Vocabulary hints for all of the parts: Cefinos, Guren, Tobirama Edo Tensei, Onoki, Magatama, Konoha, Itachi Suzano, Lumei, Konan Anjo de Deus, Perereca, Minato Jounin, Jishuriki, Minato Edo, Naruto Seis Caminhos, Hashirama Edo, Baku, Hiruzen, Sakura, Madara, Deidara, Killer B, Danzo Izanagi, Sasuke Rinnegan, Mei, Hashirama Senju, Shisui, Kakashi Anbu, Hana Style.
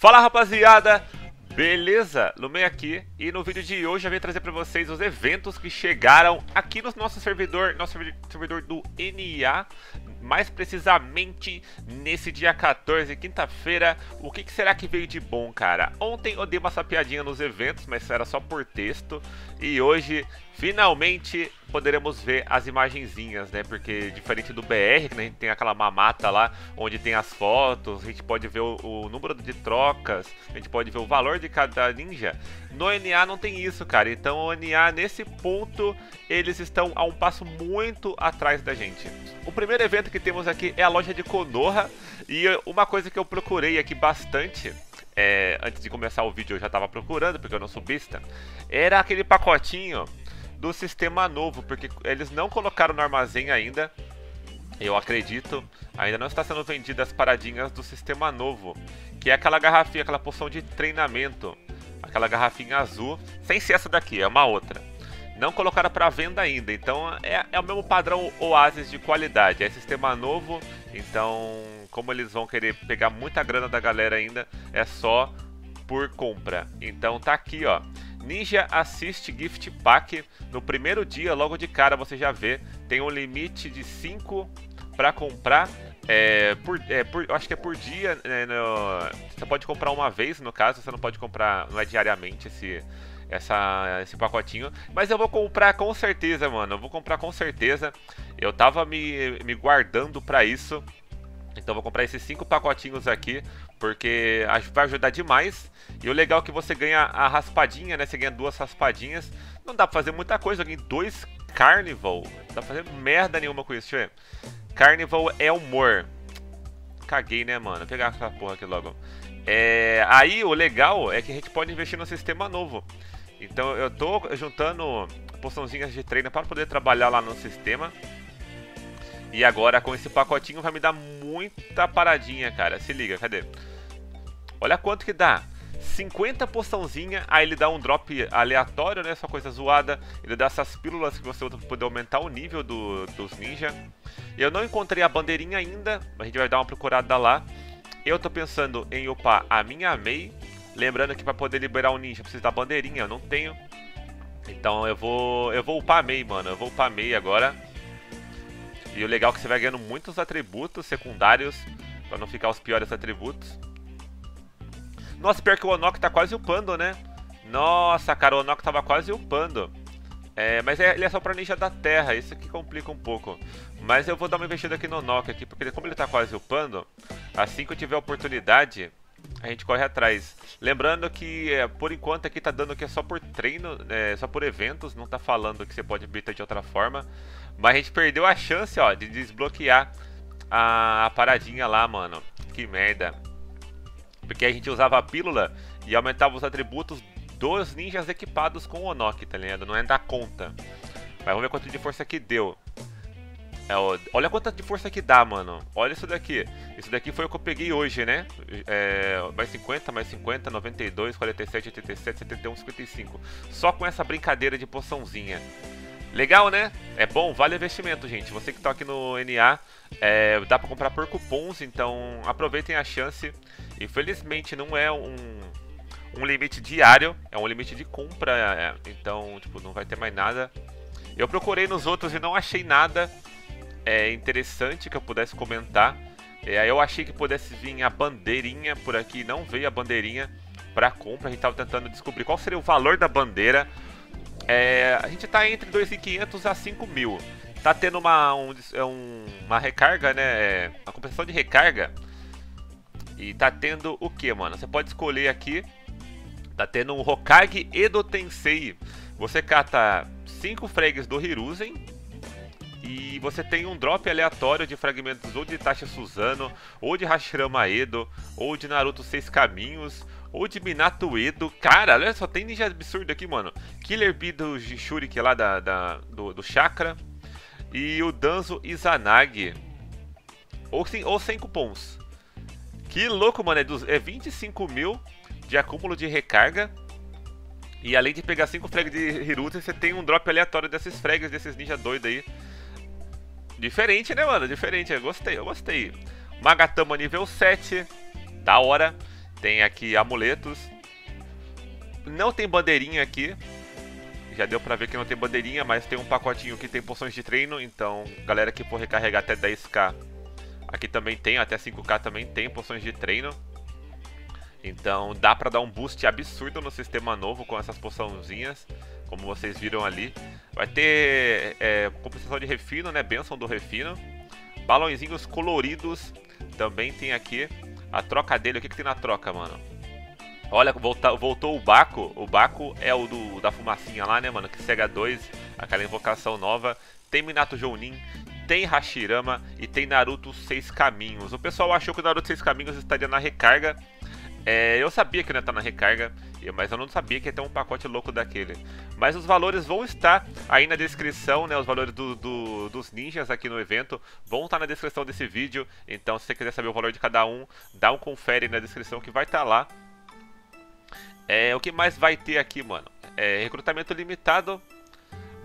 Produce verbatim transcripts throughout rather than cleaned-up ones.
Fala rapaziada, beleza? Lumei aqui e no vídeo de hoje eu vim trazer pra vocês os eventos que chegaram aqui no nosso servidor, nosso servidor do N A, mais precisamente nesse dia quatorze, quinta-feira. O que, que será que veio de bom, cara? Ontem eu dei uma sapiadinha nos eventos, mas era só por texto, e hoje finalmente poderemos ver as imagenzinhas, né? Porque diferente do B R, que né, a gente tem aquela mamata lá, onde tem as fotos, a gente pode ver o, o número de trocas, a gente pode ver o valor de cada ninja. No N A não tem isso, cara. Então o N A, nesse ponto, eles estão a um passo muito atrás da gente. O primeiro evento que temos aqui é a loja de Konoha. E uma coisa que eu procurei aqui bastante... É, antes de começar o vídeo eu já estava procurando, porque eu não sou besta. Era aquele pacotinho do sistema novo, porque eles não colocaram no armazém ainda. Eu acredito, ainda não está sendo vendidas as paradinhas do sistema novo, que é aquela garrafinha, aquela poção de treinamento, aquela garrafinha azul, sem ser essa daqui, é uma outra. Não colocaram para venda ainda, então é, é o mesmo padrão Oasis de qualidade, é sistema novo, então... Como eles vão querer pegar muita grana da galera ainda, é só por compra. Então tá aqui, ó. Ninja Assist Gift Pack. No primeiro dia, logo de cara, você já vê. Tem um limite de cinco para comprar. É, por, é, por, acho que é por dia. É, no, você pode comprar uma vez, no caso. Você não pode comprar, não é diariamente esse... Essa, esse pacotinho, mas eu vou comprar com certeza, mano. Eu vou comprar com certeza. Eu tava me, me guardando pra isso. Então vou comprar esses cinco pacotinhos aqui, porque vai ajudar demais. E o legal é que você ganha a raspadinha, né? Você ganha duas raspadinhas. Não dá pra fazer muita coisa, eu ganhei dois Carnival. Não dá pra fazer merda nenhuma com isso, deixa eu ver. Carnival é humor. Caguei, né, mano? Vou pegar essa porra aqui logo. É... Aí o legal é que a gente pode investir no sistema novo. Então eu tô juntando poçãozinhas de treino para poder trabalhar lá no sistema. E agora com esse pacotinho vai me dar muita paradinha, cara. Se liga, cadê? Olha quanto que dá. cinquenta poçãozinha, aí ele dá um drop aleatório, né? Só coisa zoada. Ele dá essas pílulas que você usa pra poder aumentar o nível do, dos ninja. Eu não encontrei a bandeirinha ainda, mas a gente vai dar uma procurada lá. Eu tô pensando em upar a minha Mei. Lembrando que pra poder liberar um ninja precisa da bandeirinha, eu não tenho. Então eu vou, eu vou upar a Mei, mano. Eu vou upar a Mei agora. E o legal é que você vai ganhando muitos atributos secundários, pra não ficar os piores atributos. Nossa, pior que o Onoki tá quase upando, né? Nossa, cara, o Onoki tava quase upando. É, mas ele é só pra ninja da terra, isso que complica um pouco. Mas eu vou dar uma investida aqui no Onoki, aqui, porque como ele tá quase upando, assim que eu tiver a oportunidade, a gente corre atrás. Lembrando que, é, por enquanto, aqui tá dando que é só por treino, é, só por eventos, não tá falando que você pode beta de outra forma. Mas a gente perdeu a chance, ó, de desbloquear a, a paradinha lá, mano. Que merda. Porque a gente usava a pílula e aumentava os atributos dos ninjas equipados com o Onoki, tá ligado? Não é da conta. Mas vamos ver quanto de força que deu. É, ó, olha quanto de força que dá, mano. Olha isso daqui. Isso daqui foi o que eu peguei hoje, né? É, mais cinquenta, mais cinquenta, noventa e dois, quarenta e sete, oitenta e sete, setenta e um, cinquenta e cinco. Só com essa brincadeira de poçãozinha. Legal, né? É bom, vale investimento, gente. Você que tá aqui no N A, é, dá pra comprar por cupons, então aproveitem a chance. Infelizmente não é um, um limite diário, é um limite de compra, é, então tipo, não vai ter mais nada. Eu procurei nos outros e não achei nada é, interessante que eu pudesse comentar. É, eu achei que pudesse vir a bandeirinha por aqui, não veio a bandeirinha pra compra. A gente tava tentando descobrir qual seria o valor da bandeira. É, a gente tá entre dois mil e quinhentos a cinco mil. Tá tendo uma, um, uma recarga, né? Uma compensação de recarga. E tá tendo o que, mano? Você pode escolher aqui. Tá tendo um Hokage Edo Tensei. Você cata cinco frags do Hiruzen. E você tem um drop aleatório de fragmentos ou de Itachi Suzano, ou de Hashirama Edo, ou de Naruto Seis Caminhos, ou de Minato Edo. Cara, olha só, tem ninja absurdo aqui, mano. Killer B do Jishuriki lá da, da, do, do chakra. E o Danzo Izanagi. Ou, sim, ou sem cupons. Que louco, mano. É, dos, é vinte e cinco mil de acúmulo de recarga. E além de pegar cinco frags de Hiruzen, você tem um drop aleatório dessas frags, desses ninja doido aí. Diferente, né, mano? Diferente. Eu gostei, eu gostei. Magatama nível sete. Da hora. Tem aqui amuletos. Não tem bandeirinha aqui. Já deu pra ver que não tem bandeirinha, mas tem um pacotinho que tem poções de treino. Então, galera que for recarregar até dez K, aqui também tem, até cinco K também tem poções de treino. Então dá pra dar um boost absurdo no sistema novo com essas poçãozinhas, como vocês viram ali. Vai ter é, compensação de refino, né? Benção do refino. Balãozinhos coloridos também tem aqui. A troca dele, o que, que tem na troca, mano? Olha, volta, voltou o Baku. O Baku é o do, da fumacinha lá, né, mano? Que cega dois, aquela invocação nova. Tem Minato Jounin, tem Hashirama e tem Naruto Seis Caminhos. O pessoal achou que o Naruto Seis Caminhos estaria na recarga. É, eu sabia que não ia estar na recarga, mas eu não sabia que ia ter um pacote louco daquele. Mas os valores vão estar aí na descrição, né? Os valores do, do, dos ninjas aqui no evento vão estar na descrição desse vídeo. Então se você quiser saber o valor de cada um, dá um confere na descrição que vai estar lá. É, o que mais vai ter aqui, mano? É, recrutamento limitado.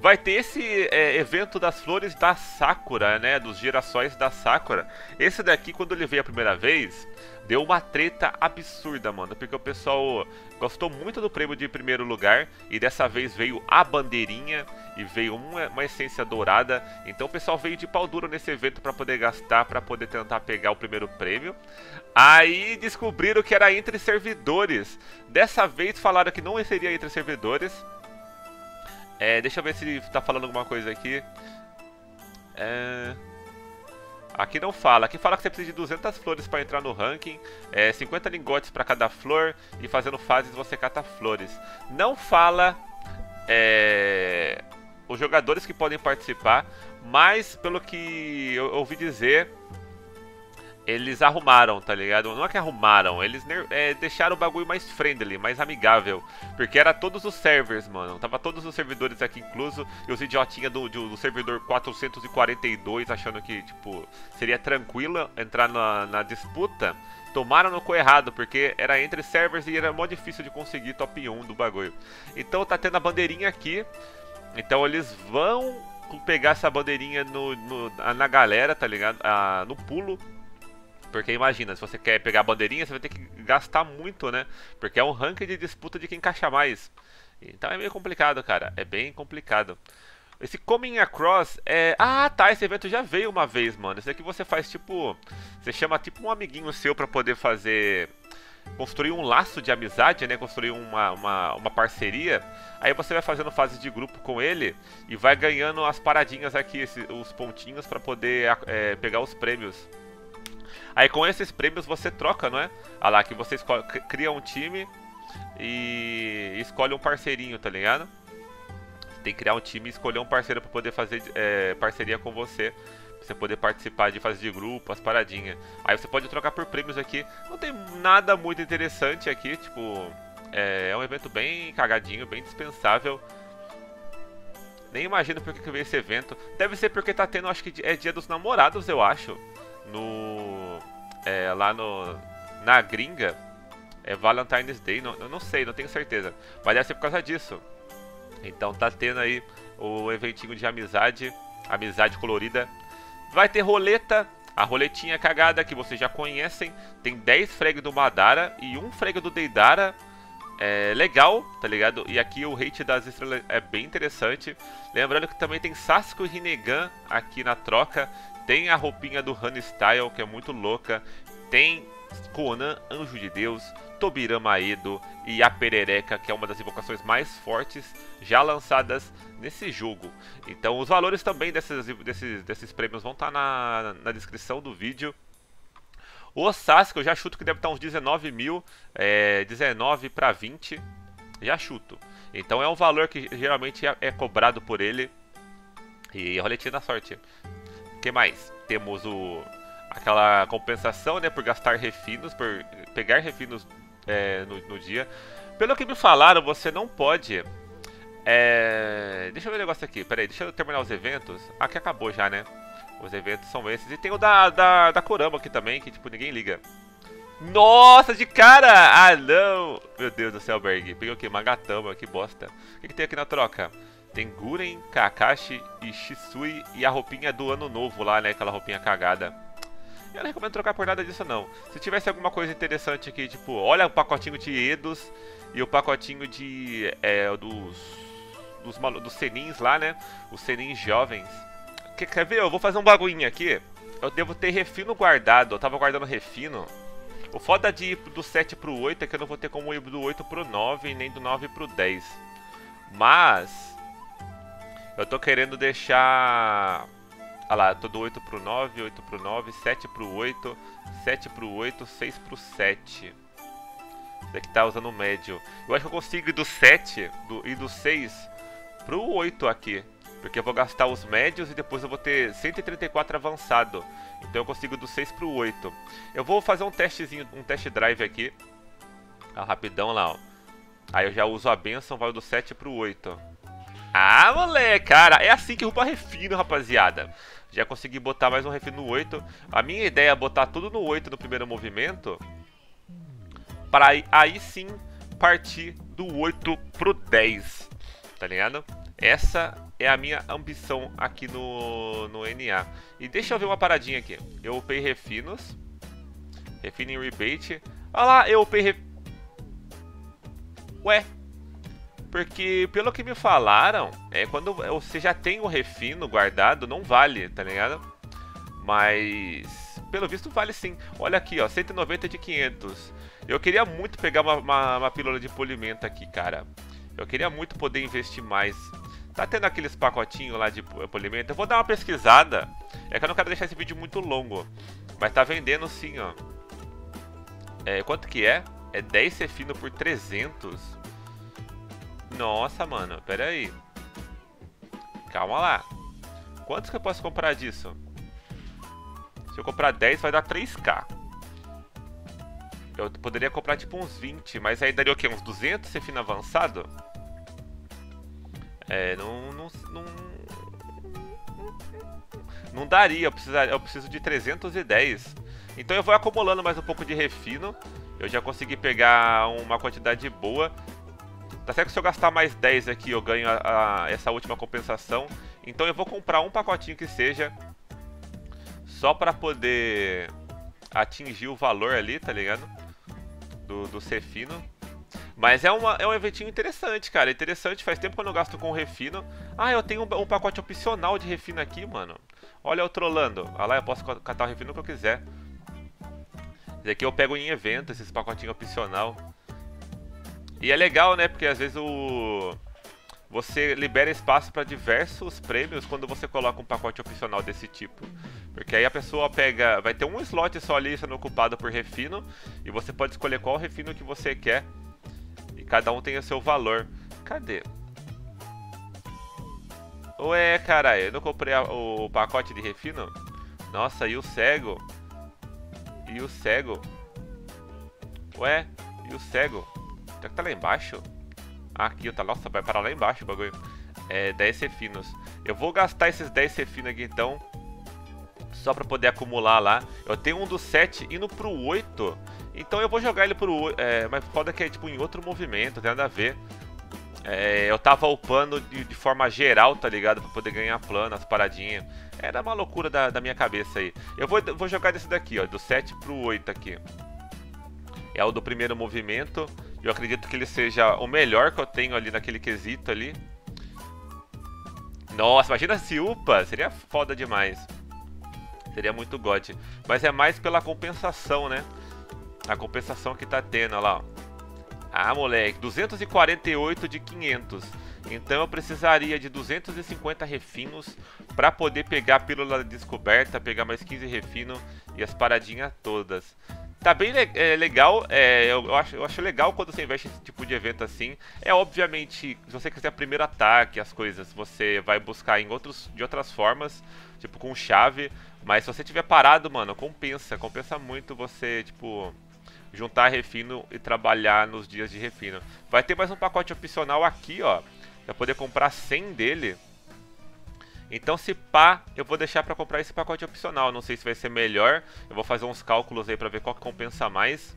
Vai ter esse é, evento das flores da Sakura, né? Dos girassóis da Sakura. Esse daqui, quando ele veio a primeira vez, deu uma treta absurda, mano. Porque o pessoal gostou muito do prêmio de primeiro lugar. E dessa vez veio a bandeirinha e veio uma, uma essência dourada. Então o pessoal veio de pau duro nesse evento pra poder gastar, pra poder tentar pegar o primeiro prêmio. Aí descobriram que era entre servidores. Dessa vez falaram que não seria entre servidores. É, deixa eu ver se tá falando alguma coisa aqui. É... Aqui não fala. Aqui fala que você precisa de duzentas flores para entrar no ranking. É, cinquenta lingotes para cada flor. E fazendo fases você cata flores. Não fala é... os jogadores que podem participar. Mas pelo que eu ouvi dizer, eles arrumaram, tá ligado? Não é que arrumaram, eles é, deixaram o bagulho mais friendly, mais amigável. Porque era todos os servers, mano. Tava todos os servidores aqui incluso. E os idiotinha do, do, do servidor quatrocentos e quarenta e dois, achando que, tipo, seria tranquilo entrar na, na disputa. Tomaram no cu errado, porque era entre servers e era mó difícil de conseguir top um do bagulho. Então tá tendo a bandeirinha aqui. Então eles vão pegar essa bandeirinha no, no, na galera, tá ligado? Ah, no pulo. Porque imagina, se você quer pegar a bandeirinha, você vai ter que gastar muito, né? Porque é um ranking de disputa de quem encaixa mais. Então é meio complicado, cara. É bem complicado. Esse Coming Across é... Ah, tá. Esse evento já veio uma vez, mano. Esse aqui você faz tipo... Você chama tipo um amiguinho seu pra poder fazer... Construir um laço de amizade, né? Construir uma, uma, uma parceria. Aí você vai fazendo fase de grupo com ele e vai ganhando as paradinhas aqui, esse, os pontinhos pra poder é, pegar os prêmios. Aí com esses prêmios você troca, não é? Ah lá, que você escolhe, cria um time e escolhe um parceirinho, tá ligado? Você tem que criar um time e escolher um parceiro pra poder fazer é, parceria com você. Pra você poder participar de fase de grupo, as paradinhas. Aí você pode trocar por prêmios aqui. Não tem nada muito interessante aqui, tipo... É, é um evento bem cagadinho, bem dispensável. Nem imagino por que que veio esse evento. Deve ser porque tá tendo, acho que é dia dos namorados, eu acho. No... É, lá no... Na gringa é Valentine's Day, não, eu não sei, não tenho certeza. Mas deve ser por causa disso. Então tá tendo aí o eventinho de amizade. Amizade colorida. Vai ter roleta. A roletinha cagada que vocês já conhecem. Tem dez frag do Madara e um frag do Deidara. É legal, tá ligado? E aqui o rate das estrelas é bem interessante. Lembrando que também tem Sasuke Rinnegan aqui na troca. Tem a roupinha do Hana Style, que é muito louca. Tem Konan Anjo de Deus, Tobirama Edo e a Perereca, que é uma das invocações mais fortes já lançadas nesse jogo. Então os valores também desses, desses, desses prêmios vão estar na, na descrição do vídeo. O Sasuke eu já chuto que deve estar uns dezenove mil, é, dezenove para vinte, já chuto. Então é um valor que geralmente é, é cobrado por ele. E roletinha da sorte. O que mais? Temos o, aquela compensação, né, por gastar refinos, por pegar refinos é, no, no dia. Pelo que me falaram, você não pode... É, deixa eu ver o negócio aqui, peraí, deixa eu terminar os eventos. Aqui acabou já, né? Os eventos são esses. E tem o da, da, da Kurama aqui também, que tipo, ninguém liga. Nossa, de cara! Ah, não! Meu Deus do céu, Berg. Peguei o que? Magatama, que bosta. O que, que tem aqui na troca? Tem Guren, Kakashi e Shisui e a roupinha do ano novo lá, né? Aquela roupinha cagada. Eu não recomendo trocar por nada disso não. Se tivesse alguma coisa interessante aqui, tipo, olha o pacotinho de Edos e o pacotinho de é, dos dos, malu dos senins lá, né? Os senins jovens. Que, quer ver? Eu vou fazer um bagulhinho aqui. Eu devo ter refino guardado. Eu tava guardando refino. O foda de ir do sete pro oito é que eu não vou ter como ir do oito pro nove, nem do nove pro dez. Mas eu tô querendo deixar... Olha lá, eu tô do oito pro nove, oito pro nove, sete pro oito, sete pro oito, seis pro sete. Esse aqui tá usando o médio. Eu acho que eu consigo ir do sete do, e do seis pro oito aqui. Porque eu vou gastar os médios e depois eu vou ter cento e trinta e quatro avançado. Então eu consigo do seis pro oito. Eu vou fazer um testezinho, um test drive aqui. Ah, rapidão lá, ó. Aí eu já uso a benção, vai do sete pro oito. Ah, moleque, cara, é assim que roupa refino, rapaziada. Já consegui botar mais um refino no oito. A minha ideia é botar tudo no oito no primeiro movimento. Pra aí, aí sim partir do oito pro dez. Tá ligado? Essa é a minha ambição aqui no, no N A. E deixa eu ver uma paradinha aqui. Eu upei refinos. Refino em rebate. Olha lá, eu upei ref... Ué. Porque pelo que me falaram, é, quando você já tem o refino guardado, não vale, tá ligado? Mas pelo visto vale sim. Olha aqui, ó, cento e noventa de quinhentos. Eu queria muito pegar uma, uma, uma pílula de polimento aqui, cara. Eu queria muito poder investir mais. Tá tendo aqueles pacotinhos lá de polimento? Eu vou dar uma pesquisada. É que eu não quero deixar esse vídeo muito longo. Mas tá vendendo sim, ó. É, quanto que é? É dez cefino por trezentos. Nossa, mano. Pera aí. Calma lá. Quantos que eu posso comprar disso? Se eu comprar dez, vai dar três K. Eu poderia comprar tipo uns vinte, mas aí daria o quê? Uns duzentos cefino avançado? É, não, não, não, não daria, eu, precisar, eu preciso de trezentos e dez. Então eu vou acumulando mais um pouco de refino. Eu já consegui pegar uma quantidade boa. Tá certo que se eu gastar mais dez aqui eu ganho a, a, essa última compensação. Então eu vou comprar um pacotinho que seja, só pra poder atingir o valor ali, tá ligado? Do, do Cefino. Mas é, uma, é um eventinho interessante, cara. Interessante, faz tempo que eu não gasto com refino. Ah, eu tenho um, um pacote opcional de refino aqui, mano. Olha eu trollando. Ah lá, eu posso catar o refino que eu quiser. Esse aqui eu pego em evento, esses pacotinhos opcional. E é legal, né? Porque às vezes o... você libera espaço para diversos prêmios quando você coloca um pacote opcional desse tipo. Porque aí a pessoa pega... vai ter um slot só ali sendo ocupado por refino. E você pode escolher qual refino que você quer. Cada um tem o seu valor. Cadê? Ué, caralho, eu não comprei a, o pacote de refino? Nossa, e o cego? E o cego? Ué, e o cego? Será que tá lá embaixo? Ah, aqui, tá. Nossa, vai parar lá embaixo o bagulho. É, dez cefinos. Eu vou gastar esses dez cefinos aqui então. Só pra poder acumular lá. Eu tenho um do sete indo pro oito. Então eu vou jogar ele pro oito, é, mas foda que é tipo em outro movimento, não tem nada a ver. É, eu tava upando de, de forma geral, tá ligado? Pra poder ganhar plano, as paradinhas. Era uma loucura da, da minha cabeça aí. Eu vou, vou jogar desse daqui, ó, do sete pro oito aqui. É o do primeiro movimento. Eu acredito que ele seja o melhor que eu tenho ali naquele quesito ali. Nossa, imagina se upa, seria foda demais. Seria muito god. Mas é mais pela compensação, né? A compensação que tá tendo, olha lá, ó. Ah, moleque, duzentos e quarenta e oito de quinhentos. Então eu precisaria de duzentos e cinquenta refinos pra poder pegar a pílula descoberta, pegar mais quinze refinos e as paradinhas todas. Tá bem le é, legal, é, eu, eu, acho, eu acho legal quando você investe nesse tipo de evento assim. É obviamente, se você quiser primeiro ataque, as coisas, você vai buscar em outros, de outras formas, tipo com chave. Mas se você tiver parado, mano, compensa, compensa muito você, tipo... juntar refino e trabalhar nos dias de refino. Vai ter mais um pacote opcional aqui, ó, pra poder comprar cem dele. Então se pá, eu vou deixar pra comprar esse pacote opcional. Não sei se vai ser melhor. Eu vou fazer uns cálculos aí pra ver qual que compensa mais.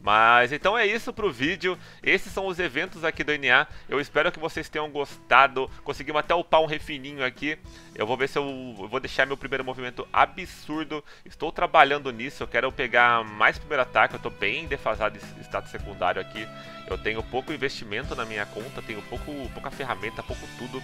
Mas então é isso pro vídeo, esses são os eventos aqui do N A, eu espero que vocês tenham gostado, conseguimos até upar um refininho aqui, eu vou ver se eu, eu vou deixar meu primeiro movimento absurdo, estou trabalhando nisso, eu quero pegar mais primeiro ataque, eu tô bem defasado de status secundário aqui, eu tenho pouco investimento na minha conta, tenho pouco, pouca ferramenta, pouco tudo,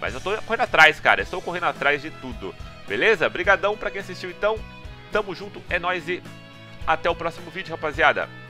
mas eu tô correndo atrás, cara, eu estou correndo atrás de tudo, beleza? Brigadão pra quem assistiu então, tamo junto, é nóis e até o próximo vídeo, rapaziada!